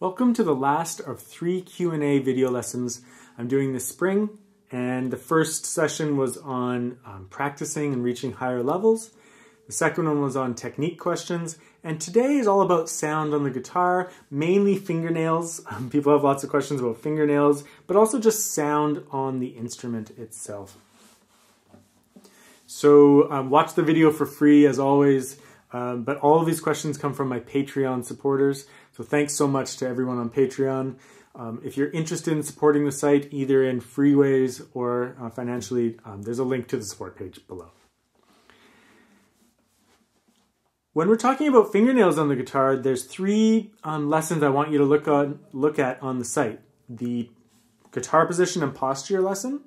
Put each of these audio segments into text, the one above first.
Welcome to the last of 3 Q&A video lessons I'm doing this spring, and the first session was on practicing and reaching higher levels. The second one was on technique questions, and today is all about sound on the guitar, mainly fingernails. People have lots of questions about fingernails, but also just sound on the instrument itself. So watch the video for free as always, but all of these questions come from my Patreon supporters. So thanks so much to everyone on Patreon. If you're interested in supporting the site, either in free ways or financially, there's a link to the support page below. When we're talking about fingernails on the guitar, there's 3 lessons I want you to look at on the site. The guitar position and posture lesson.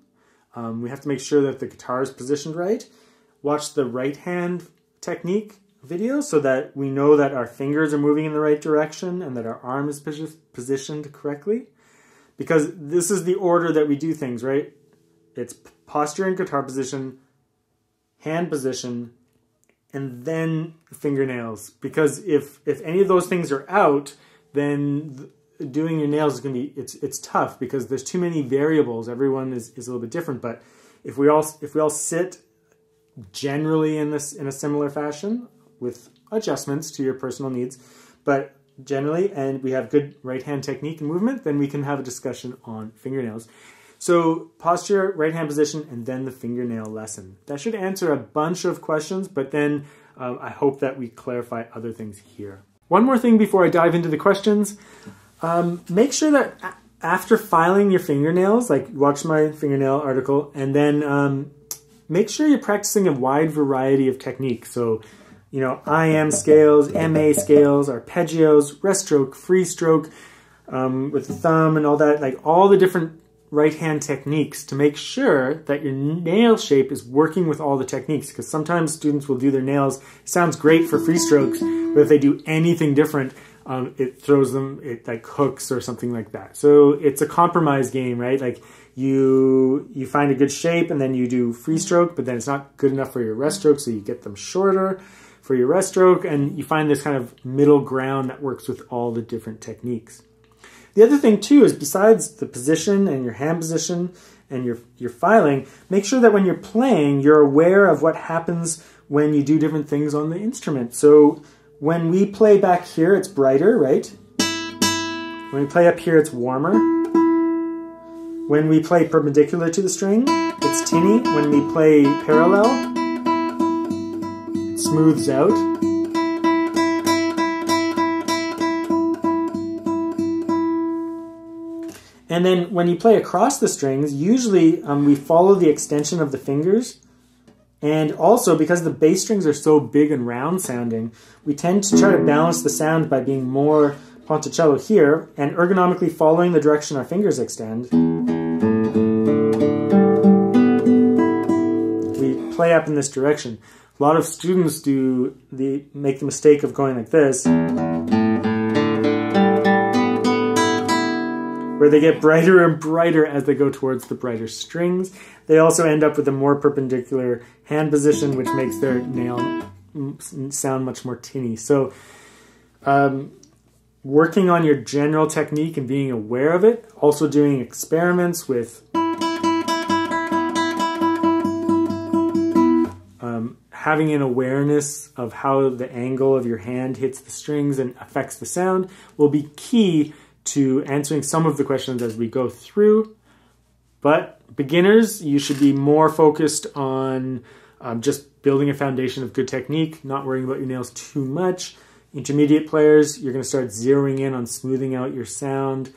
We have to make sure that the guitar is positioned right. Watch the right hand technique video so that we know that our fingers are moving in the right direction and that our arm is positioned correctly, because this is the order that we do things, right? It's posture and guitar position, hand position, and then fingernails, because if any of those things are out, then doing your nails is going to be, it's tough because there's too many variables. Everyone is a little bit different, but if we all sit generally in a similar fashion, with adjustments to your personal needs, but generally, and we have good right hand technique and movement, then we can have a discussion on fingernails. So posture, right hand position, and then the fingernail lesson. That should answer a bunch of questions, but then I hope that we clarify other things here. One more thing before I dive into the questions. Make sure that after filing your fingernails, like watch my fingernail article, and then make sure you're practicing a wide variety of techniques. So, you know, IM scales, MA scales, arpeggios, rest stroke, free stroke, with the thumb and all that, like all the different right hand techniques, to make sure that your nail shape is working with all the techniques, because sometimes students will do their nails. It sounds great for free strokes, but if they do anything different, it throws them, it like hooks or something like that. So it's a compromise game, right? Like you find a good shape and then you do free stroke, but then it's not good enough for your rest stroke, so you get them shorter for your rest stroke, and you find this kind of middle ground that works with all the different techniques. The other thing too is, besides the position and your hand position and your filing, make sure that when you're playing, you're aware of what happens when you do different things on the instrument. So when we play back here, it's brighter, right? When we play up here, it's warmer. When we play perpendicular to the string, it's tinny. When we play parallel, smooths out. And then when you play across the strings, usually we follow the extension of the fingers, and also because the bass strings are so big and round sounding, we tend to try to balance the sound by being more ponticello here and ergonomically following the direction our fingers extend. We play up in this direction. A lot of students make the mistake of going like this, where they get brighter and brighter as they go towards the brighter strings. They also end up with a more perpendicular hand position, which makes their nail sound much more tinny. So working on your general technique and being aware of it, also doing experiments with having an awareness of how the angle of your hand hits the strings and affects the sound will be key to answering some of the questions as we go through. But beginners, you should be more focused on just building a foundation of good technique, not worrying about your nails too much. Intermediate players, you're going to start zeroing in on smoothing out your sound,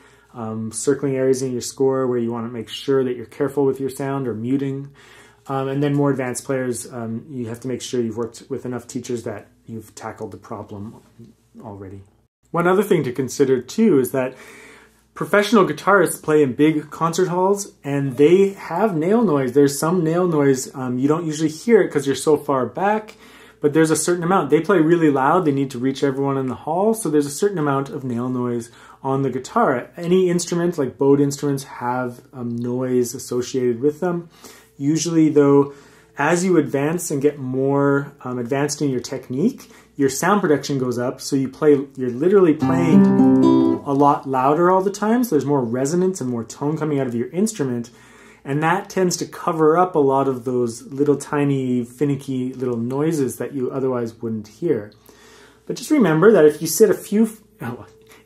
circling areas in your score where you want to make sure that you're careful with your sound or muting. And then more advanced players, you have to make sure you've worked with enough teachers that you've tackled the problem already. One other thing to consider too is that professional guitarists play in big concert halls, and they have nail noise. There's some nail noise. You don't usually hear it because you're so far back, but there's a certain amount. They play really loud. They need to reach everyone in the hall, so there's a certain amount of nail noise on the guitar. Any instrument, like bowed instruments, have noise associated with them. Usually, though, as you advance and get more advanced in your technique, your sound production goes up, so you play, you're literally playing a lot louder all the time, so there's more resonance and more tone coming out of your instrument, and that tends to cover up a lot of those little tiny, finicky little noises that you otherwise wouldn't hear. But just remember that if you sit a few,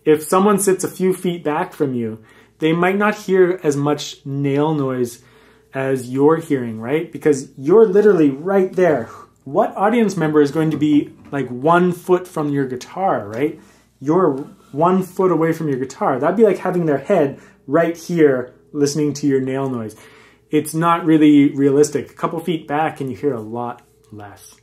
if someone sits a few feet back from you, they might not hear as much nail noise as you're hearing, right? Because you're literally right there. What audience member is going to be like 1 foot from your guitar, right? You're 1 foot away from your guitar. That'd be like having their head right here listening to your nail noise. It's not really realistic. A couple feet back and you hear a lot less.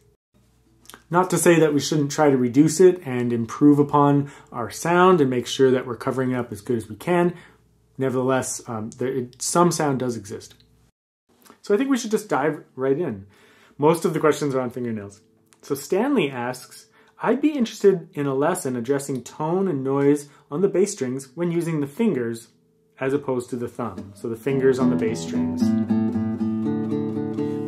Not to say that we shouldn't try to reduce it and improve upon our sound and make sure that we're covering it up as good as we can. Nevertheless, some sound does exist. So I think we should just dive right in. Most of the questions are on fingernails. So Stanley asks, I'd be interested in a lesson addressing tone and noise on the bass strings when using the fingers as opposed to the thumb. So the fingers on the bass strings.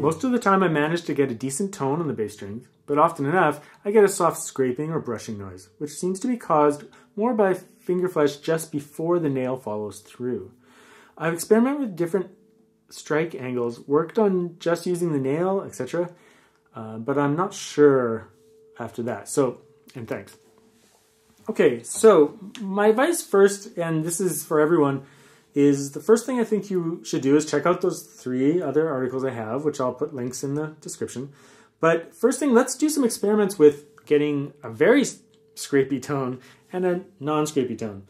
Most of the time I manage to get a decent tone on the bass strings, but often enough I get a soft scraping or brushing noise, which seems to be caused more by finger flesh just before the nail follows through. I've experimented with different strike angles, worked on just using the nail, etc., but I'm not sure after that. So, and thanks. Okay, so my advice first, and this is for everyone, is the first thing I think you should do is check out those 3 other articles I have, which I'll put links in the description. But first thing, let's do some experiments with getting a very scrapey tone and a non-scrapey tone.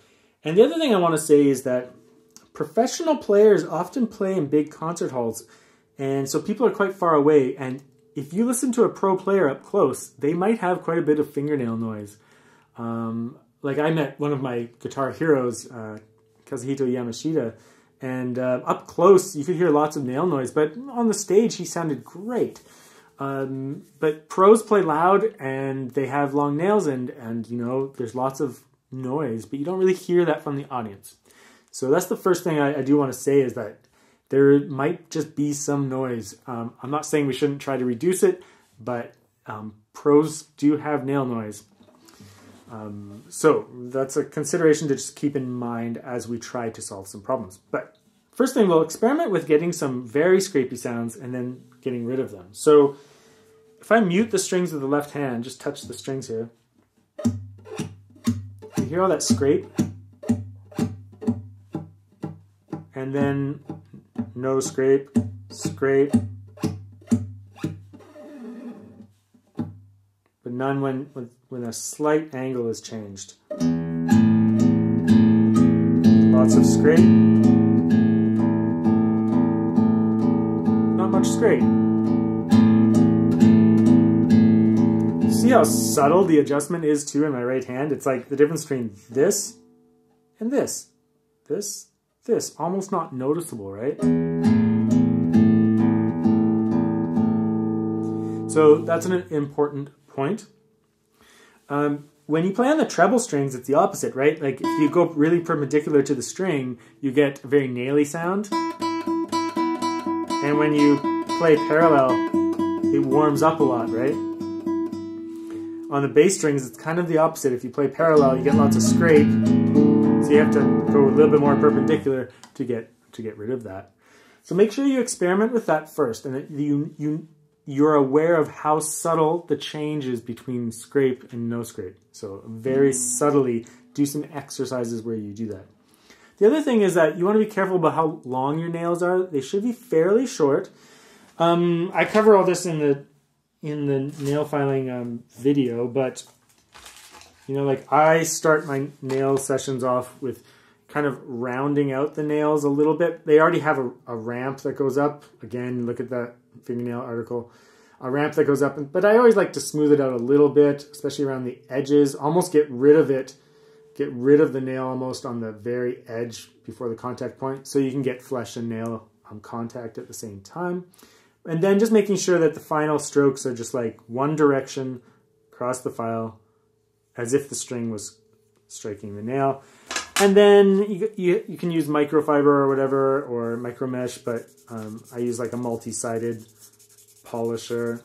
And the other thing I want to say is that professional players often play in big concert halls, and so people are quite far away, and if you listen to a pro player up close, they might have quite a bit of fingernail noise. Like I met one of my guitar heroes, Kazuhito Yamashita, and up close you could hear lots of nail noise, but on the stage he sounded great. But pros play loud and they have long nails, and you know, there's lots of noise, but you don't really hear that from the audience. So that's the first thing I do want to say, is that there might just be some noise. I'm not saying we shouldn't try to reduce it, but pros do have nail noise. So that's a consideration to just keep in mind as we try to solve some problems. But first thing, we'll experiment with getting some very scrapey sounds and then getting rid of them. So if I mute the strings of the left hand, just touch the strings here, you hear all that scrape, and then no scrape, scrape, but none when a slight angle is changed. Lots of scrape, not much scrape. See how subtle the adjustment is too in my right hand? It's like the difference between this and this, this, this, almost not noticeable, right? So that's an important point. When you play on the treble strings, it's the opposite, right? Like if you go really perpendicular to the string, you get a very naily sound. And when you play parallel, it warms up a lot, right? On the bass strings, it's kind of the opposite. If you play parallel, you get lots of scrape. So you have to go a little bit more perpendicular to get rid of that. So make sure you experiment with that first, and that you're aware of how subtle the change is between scrape and no scrape. So very subtly do some exercises where you do that. The other thing is that you want to be careful about how long your nails are. They should be fairly short. I cover all this in the nail filing video, but you know, like I start my nail sessions off with kind of rounding out the nails a little bit. They already have a ramp that goes up. Again, look at that fingernail article. A ramp that goes up, but I always like to smooth it out a little bit, especially around the edges. Almost get rid of it. Get rid of the nail almost on the very edge before the contact point, so you can get flesh and nail contact at the same time. And then just making sure that the final strokes are just like one direction across the file, as if the string was striking the nail. And then you can use microfiber or whatever, or micromesh, but I use like a multi-sided polisher.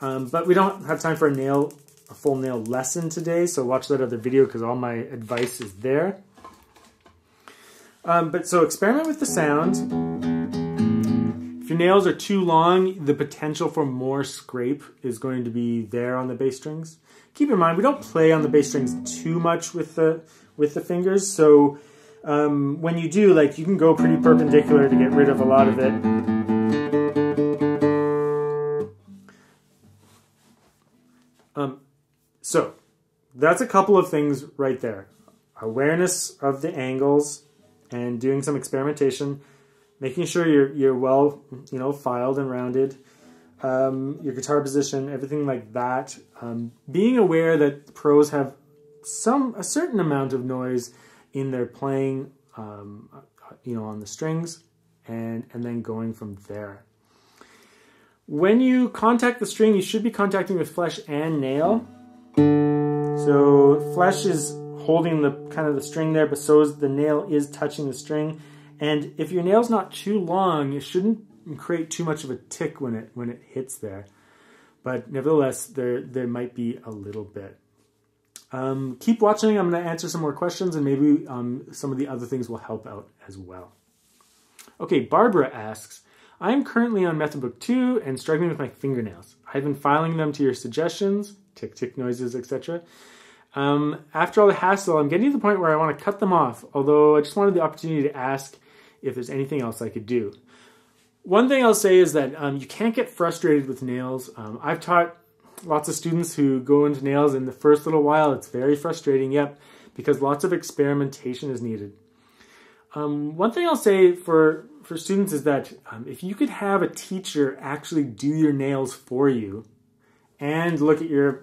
But we don't have time for a full nail lesson today, so watch that other video because all my advice is there. But so experiment with the sound. If your nails are too long, the potential for more scrape is going to be there on the bass strings. Keep in mind, we don't play on the bass strings too much with the fingers, so when you do, like, you can go pretty perpendicular to get rid of a lot of it. So that's a couple of things right there. Awareness of the angles and doing some experimentation, making sure you're well, filed and rounded, your guitar position, everything like that. Being aware that pros have a certain amount of noise in their playing, on the strings, and then going from there. When you contact the string, you should be contacting with flesh and nail. So flesh is holding the kind of the string there, but so is the nail is touching the string. And if your nail's not too long, it shouldn't create too much of a tick when it hits there. But nevertheless, there might be a little bit. Keep watching. I'm going to answer some more questions, and maybe some of the other things will help out as well. Okay, Barbara asks, I'm currently on Method Book 2 and struggling with my fingernails. I've been filing them to your suggestions, tick tick noises, etc. After all the hassle, I'm getting to the point where I want to cut them off, although I just wanted the opportunity to ask if there's anything else I could do. One thing I'll say is that you can't get frustrated with nails. I've taught lots of students who go into nails, and the first little while it's very frustrating, yep, because lots of experimentation is needed. One thing I'll say for students is that if you could have a teacher actually do your nails for you and look at your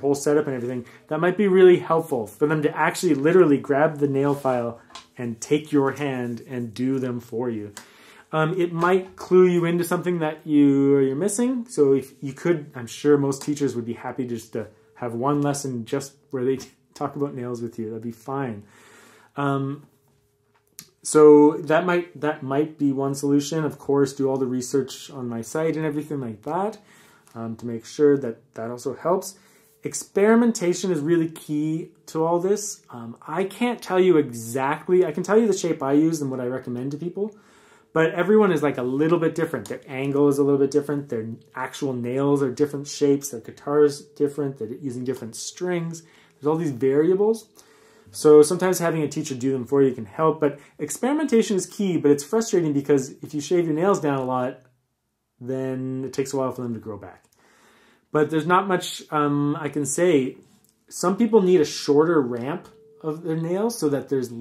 whole setup and everything, that might be really helpful for them to actually literally grab the nail file and take your hand and do them for you. It might clue you into something that you're missing. So if you could, I'm sure most teachers would be happy just to have one lesson just where they talk about nails with you. That'd be fine. So that might be one solution. Of course, do all the research on my site and everything like that to make sure that also helps. Experimentation is really key to all this. I can't tell you exactly. I can tell you the shape I use and what I recommend to people, but everyone is like a little bit different. Their angle is a little bit different. Their actual nails are different shapes. Their guitar is different. They're using different strings. There's all these variables. So sometimes having a teacher do them for you can help, but experimentation is key, but it's frustrating because if you shave your nails down a lot, then it takes a while for them to grow back. But there's not much I can say. Some people need a shorter ramp of their nails so that there's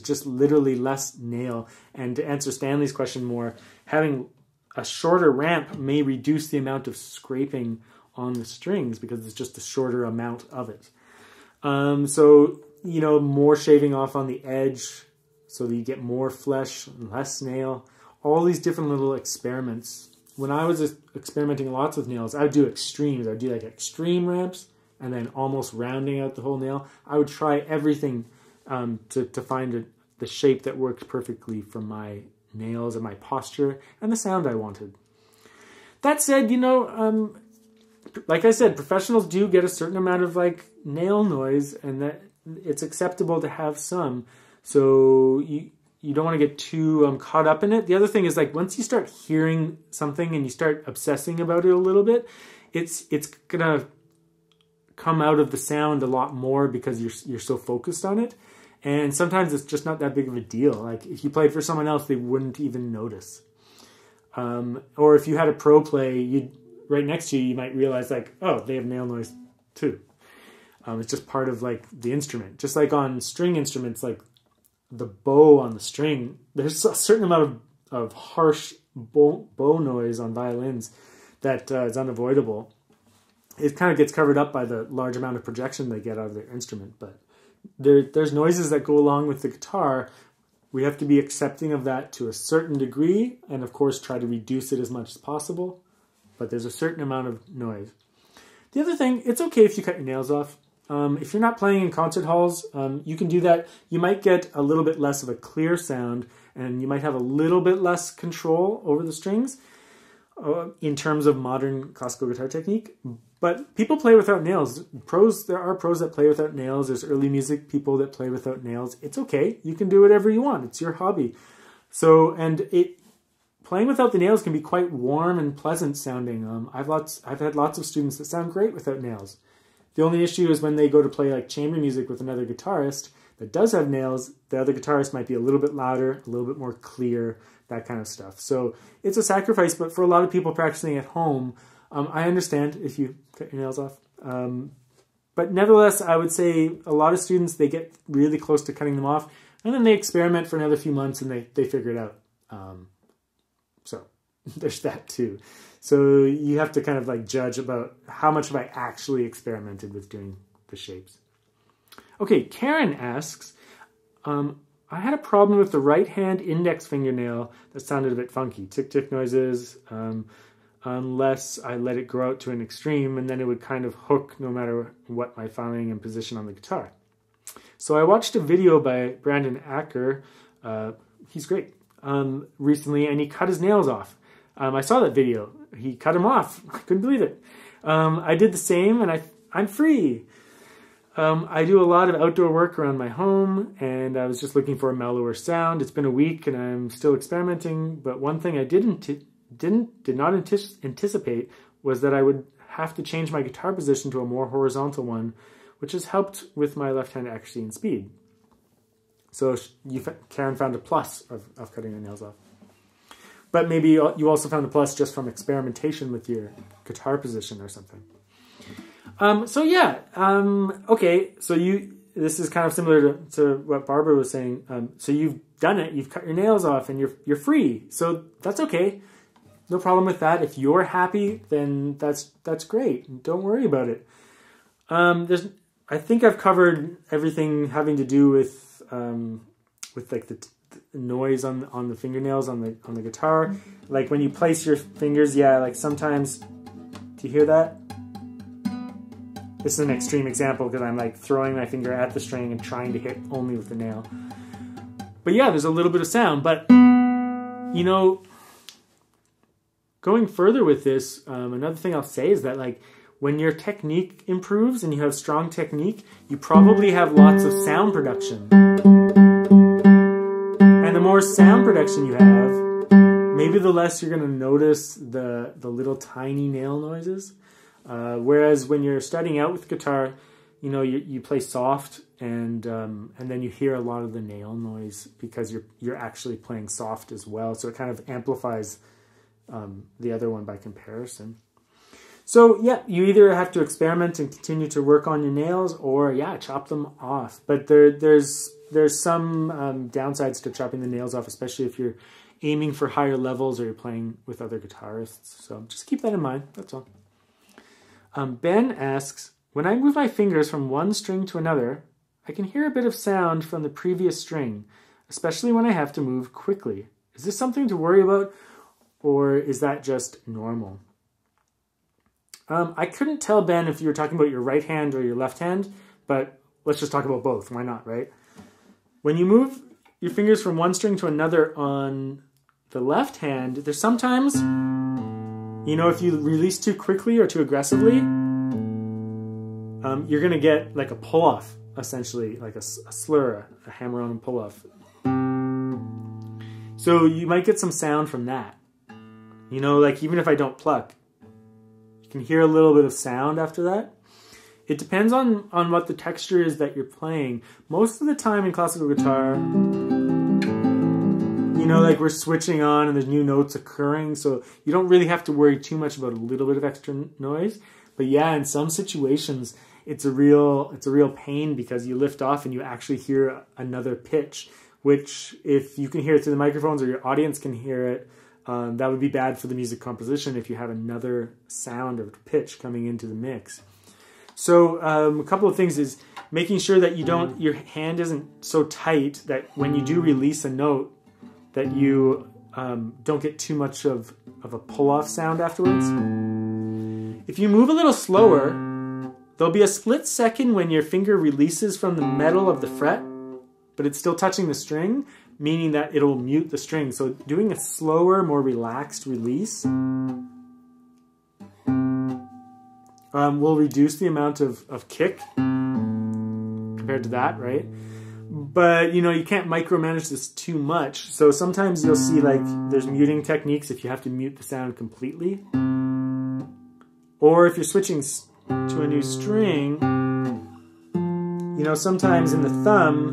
just literally less nail. And to answer Stanley's question more, having a shorter ramp may reduce the amount of scraping on the strings because there's just a shorter amount of it. So, more shaving off on the edge so that you get more flesh and less nail. All these different little experiments. When I was experimenting lots with nails, I would do extremes. I would do like extreme ramps and then almost rounding out the whole nail. I would try everything to find the shape that worked perfectly for my nails and my posture and the sound I wanted. That said, like I said, professionals do get a certain amount of nail noise, and that it's acceptable to have some. So you don't want to get too caught up in it. The other thing is once you start hearing something and you start obsessing about it a little bit, it's gonna come out of the sound a lot more because you're so focused on it. And sometimes it's just not that big of a deal. Like if you played for someone else, they wouldn't even notice. Or if you had a pro play, right next to you, you might realize oh, they have nail noise too. It's just part of the instrument. Just like on string instruments, the bow on the string, there's a certain amount of harsh bow noise on violins that is unavoidable. It kind of gets covered up by the large amount of projection they get out of their instrument, but there's noises that go along with the guitar. We have to be accepting of that to a certain degree, and of course try to reduce it as much as possible. But there's a certain amount of noise. The other thing, it's okay if you cut your nails off. If you're not playing in concert halls, you can do that. You might get a little bit less of a clear sound and you might have a little bit less control over the strings in terms of modern classical guitar technique. But people play without nails. Pros, there are pros that play without nails. There's early music people that play without nails. It's okay. You can do whatever you want. It's your hobby. So, and it, playing without the nails can be quite warm and pleasant sounding. I've had lots of students that sound great without nails. The only issue is when they go to play like chamber music with another guitarist that does have nails, the other guitarist might be a little bit louder, a little bit more clear, that kind of stuff. So it's a sacrifice, but for a lot of people practicing at home, I understand if you cut your nails off. But nevertheless, I would say a lot of students, they get really close to cutting them off, and then they experiment for another few months and they figure it out. So there's that too. So you have to kind of like judge about how much have I actually experimented with doing the shapes. Okay, Karen asks, I had a problem with the right hand index fingernail that sounded a bit funky. Tick-tick noises, unless I let it grow out to an extreme, and then it would kind of hook no matter what my filing and position on the guitar. So I watched a video by Brandon Acker, he's great, recently, and he cut his nails off. I saw that video. He cut them off. I couldn't believe it. I did the same, and I'm free. I do a lot of outdoor work around my home, and I was just looking for a mellower sound. It's been a week, and I'm still experimenting, but one thing I did not anticipate was that I would have to change my guitar position to a more horizontal one, which has helped with my left hand accuracy and speed. So Karen found a plus of cutting her nails off. But maybe you also found a plus just from experimentation with your guitar position or something. So yeah, okay, so this is kind of similar to what Barbara was saying. So you've done it, you've cut your nails off, and you're free. So that's okay. No problem with that. If you're happy, then that's great. Don't worry about it. I think I've covered everything having to do with like the noise on the fingernails on the guitar. Like when you place your fingers, yeah, like sometimes, do you hear that? This is an extreme example because I'm like throwing my finger at the string and trying to hit only with the nail. But yeah, there's a little bit of sound, but you know, going further with this, another thing I'll say is that like when your technique improves and you have strong technique, you probably have lots of sound production. And the more sound production you have, maybe the less you're gonna notice the little tiny nail noises. Whereas when you're starting out with guitar, you know, you play soft and then you hear a lot of the nail noise because you're actually playing soft as well. So it kind of amplifies the other one by comparison. So yeah, you either have to experiment and continue to work on your nails or yeah, chop them off. But there's some downsides to chopping the nails off, especially if you're aiming for higher levels or you're playing with other guitarists. So just keep that in mind, that's all. Ben asks, when I move my fingers from one string to another, I can hear a bit of sound from the previous string, especially when I have to move quickly. Is this something to worry about, or is that just normal? I couldn't tell, Ben, if you were talking about your right hand or your left hand, but let's just talk about both. Why not, right? When you move your fingers from one string to another on the left hand, there's sometimes... You know, if you release too quickly or too aggressively, you're going to get like a pull-off, essentially, like a slur, a hammer-on and pull-off. So you might get some sound from that. You know, like even if I don't pluck, you can hear a little bit of sound after that. It depends on what the texture is that you're playing. Most of the time in classical guitar, you know, like we're switching on and there's new notes occurring, so you don't really have to worry too much about a little bit of extra noise. But yeah, in some situations, it's a real pain because you lift off and you actually hear another pitch, which if you can hear it through the microphones or your audience can hear it, that would be bad for the music composition if you have another sound or pitch coming into the mix. So a couple of things is making sure that your hand isn't so tight that when you do release a note, that you don't get too much of a pull-off sound afterwards. If you move a little slower, there'll be a split second when your finger releases from the metal of the fret, but it's still touching the string, meaning that it'll mute the string. So doing a slower, more relaxed release will reduce the amount of kick compared to that, right? But, you know, you can't micromanage this too much. So sometimes you'll see, like, there's muting techniques if you have to mute the sound completely. Or if you're switching to a new string, you know, sometimes in the thumb,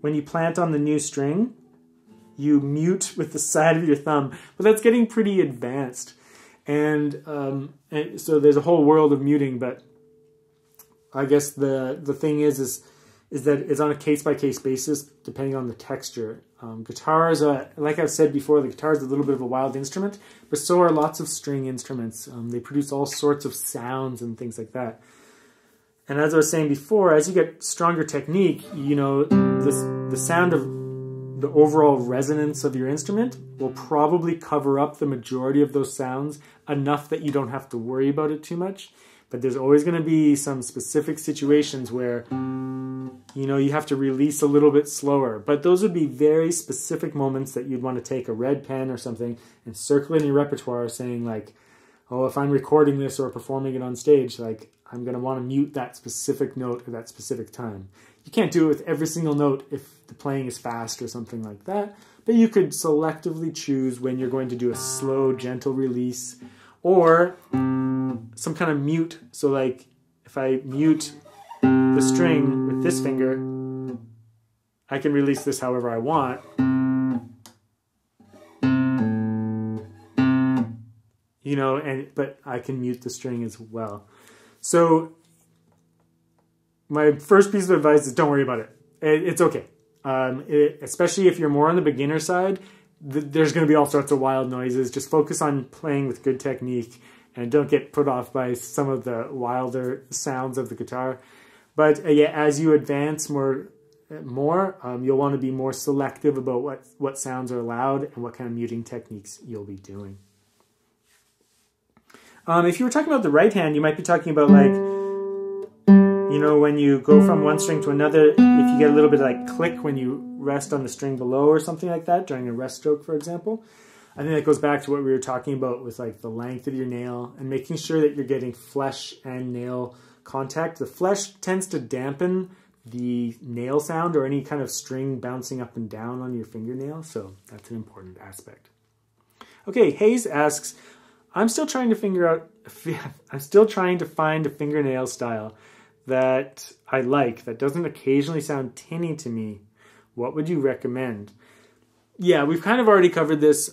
when you plant on the new string, you mute with the side of your thumb. But that's getting pretty advanced. And so there's a whole world of muting, but I guess the thing is that it's on a case-by-case basis, depending on the texture. Guitars, like I've said before, the guitar is a little bit of a wild instrument, but so are lots of string instruments. They produce all sorts of sounds and things like that. And as I was saying before, as you get stronger technique, you know, the sound of the overall resonance of your instrument will probably cover up the majority of those sounds enough that you don't have to worry about it too much. But there's always going to be some specific situations where, you know, you have to release a little bit slower. But those would be very specific moments that you'd want to take a red pen or something and circle in your repertoire saying like, oh, if I'm recording this or performing it on stage, like, I'm going to want to mute that specific note at that specific time. You can't do it with every single note if the playing is fast or something like that, but you could selectively choose when you're going to do a slow, gentle release or some kind of mute. So like if I mute the string with this finger, I can release this however I want. You know, but I can mute the string as well. So my first piece of advice is don't worry about it. It's okay. Especially if you're more on the beginner side, there's going to be all sorts of wild noises. Just focus on playing with good technique and don't get put off by some of the wilder sounds of the guitar. But yeah, as you advance more, you'll want to be more selective about what sounds are allowed and what kind of muting techniques you'll be doing. If you were talking about the right hand, you might be talking about, like, you know, when you go from one string to another, if you get a little bit of, like, click when you rest on the string below or something like that during a rest stroke, for example. I think that goes back to what we were talking about with, like, the length of your nail and making sure that you're getting flesh and nail contact. The flesh tends to dampen the nail sound or any kind of string bouncing up and down on your fingernail, so that's an important aspect. Okay, Hayes asks, I'm still trying to find a fingernail style that I like, that doesn't occasionally sound tinny to me. What would you recommend? Yeah, we've kind of already covered this.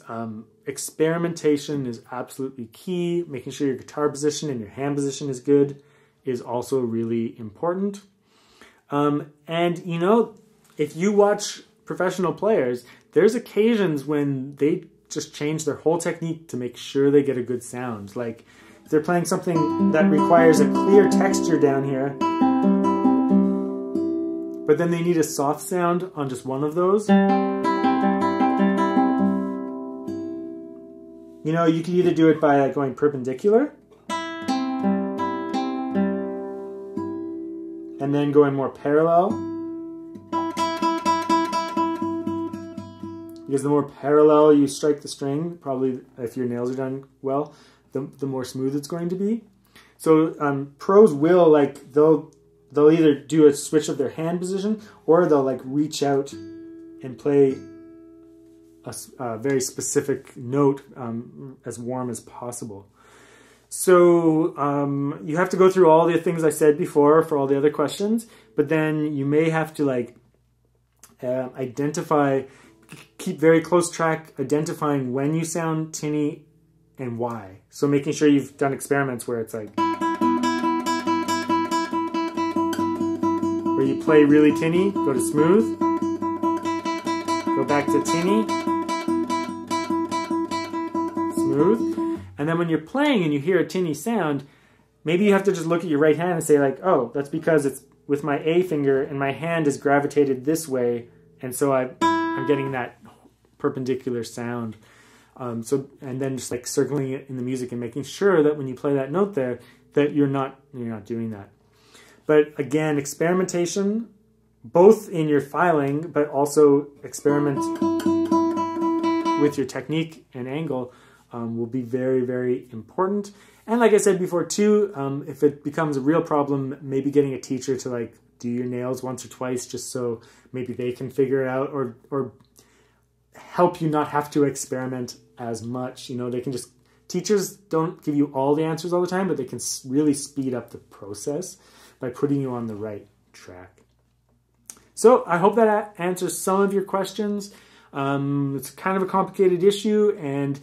Experimentation is absolutely key. Making sure your guitar position and your hand position is good is also really important. And, you know, if you watch professional players, there's occasions when they just change their whole technique to make sure they get a good sound. Like, if they're playing something that requires a clear texture down here, but then they need a soft sound on just one of those. You know, you can either do it by going perpendicular, and then going more parallel. Because the more parallel you strike the string, probably if your nails are done well, the more smooth it's going to be. So pros will, like, they'll either do a switch of their hand position or they'll, like, reach out and play a very specific note as warm as possible. So you have to go through all the things I said before for all the other questions, but then you may have to, like, keep very close track identifying when you sound tinny and why. So making sure you've done experiments where it's like, where you play really tinny, go to smooth, go back to tinny, smooth. And then when you're playing and you hear a tinny sound, maybe you have to just look at your right hand and say like, oh, that's because it's with my A finger and my hand is gravitated this way. And so I'm getting that perpendicular sound. And then just like circling it in the music and making sure that when you play that note there, that you're not doing that. But again, experimentation both in your filing, but also experiment with your technique and angle will be very, very important. And like I said before too, if it becomes a real problem, maybe getting a teacher to like do your nails once or twice just so maybe they can figure it out, or help you not have to experiment as much. You know, they can just, teachers don't give you all the answers all the time, but they can really speed up the process by putting you on the right track. So I hope that answers some of your questions. It's kind of a complicated issue, and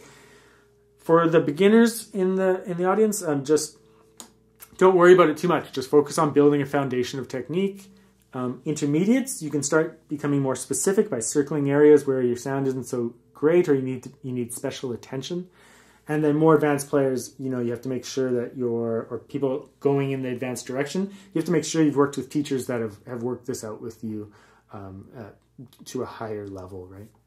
for the beginners in the audience, just don't worry about it too much. Just focus on building a foundation of technique. Intermediates, you can start becoming more specific by circling areas where your sound isn't so great, or you need special attention. And then more advanced players, you know, you have to make sure that or people going in the advanced direction, you have to make sure you've worked with teachers that have worked this out with you to a higher level, right?